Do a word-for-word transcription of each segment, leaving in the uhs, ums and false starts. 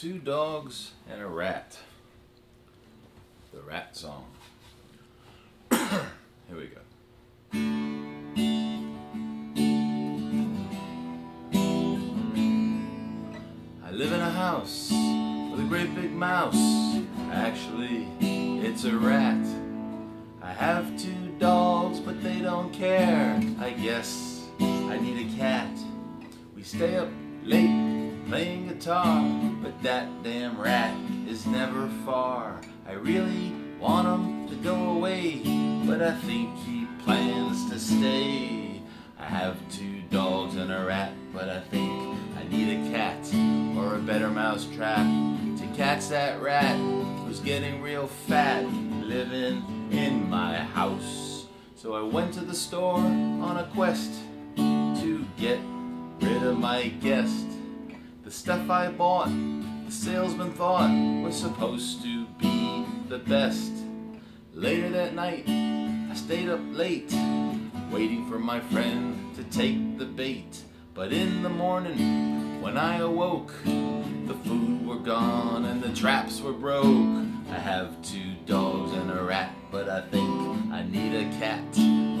two dogs and a rat. The rat song. Here we go. I live in a house with a great big mouse. Actually, it's a rat. I have two dogs, but they don't care. I guess I need a cat. We stay up late playing guitar, but that damn rat is never far. I really want him to go away, but I think he plans to stay. I have two dogs and a rat, but I think I need a cat or a better mouse trap to catch that rat who's getting real fat living in my house. So I went to the store on a quest to get rid of my guest. The stuff I bought, the salesman thought was supposed to be the best. Later that night, I stayed up late, waiting for my friend to take the bait. But in the morning, when I awoke, the food were gone and the traps were broke. I have two dogs and a rat, but I think I need a cat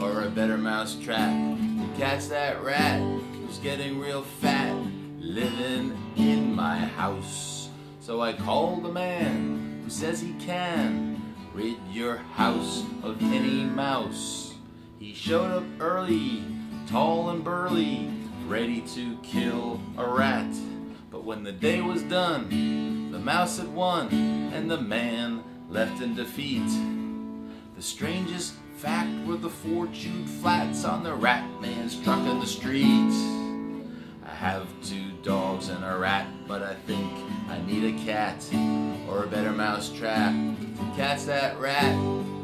or a better mouse trap to catch that rat who's getting real fat living in my house. So I called the man who says he can rid your house of any mouse. He showed up early, tall and burly, ready to kill a rat. But when the day was done, the mouse had won, and the man left in defeat. The strangest fact were the four chewed flats on the rat man's truck in the streets. I have two dogs and a rat, but I think I need a cat or a better mouse trap to catch that rat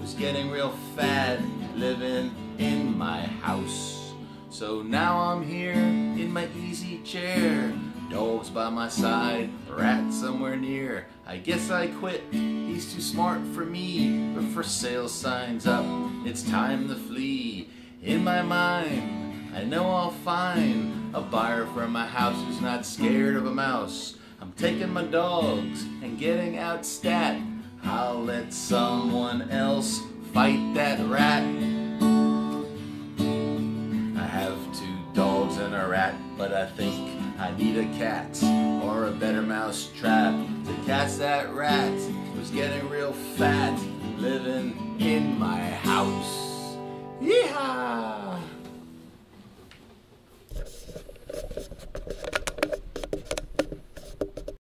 who's getting real fat living in my house. So now I'm here in my easy chair, dogs by my side, rat somewhere near. I guess I quit, he's too smart for me, but for sale signs up, it's time to flee. In my mind, I know I'll find a buyer for my house who's not scared of a mouse. I'm taking my dogs and getting out stat. I'll let someone else fight that rat. I have two dogs and a rat, but I think I need a cat or a better mouse trap to catch that rat who's getting real fat living in my house. Yeehaw!